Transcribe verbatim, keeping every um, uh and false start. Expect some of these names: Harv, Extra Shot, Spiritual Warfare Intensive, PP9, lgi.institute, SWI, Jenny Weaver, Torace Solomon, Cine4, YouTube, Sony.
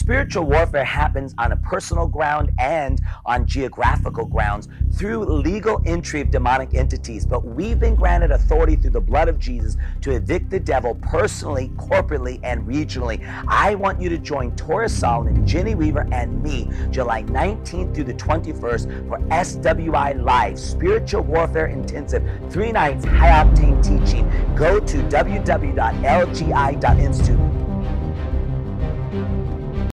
Spiritual warfare happens on a personal ground and on geographical grounds through legal entry of demonic entities, but we've been granted authority through the blood of Jesus to evict the devil personally, corporately, and regionally. I want you to join Torace Solomon, Jenny Weaver, and me July nineteenth through the twenty-first for S W I Live, Spiritual Warfare Intensive, three nights, high-octane teaching. Go to w w w dot l g i dot institute.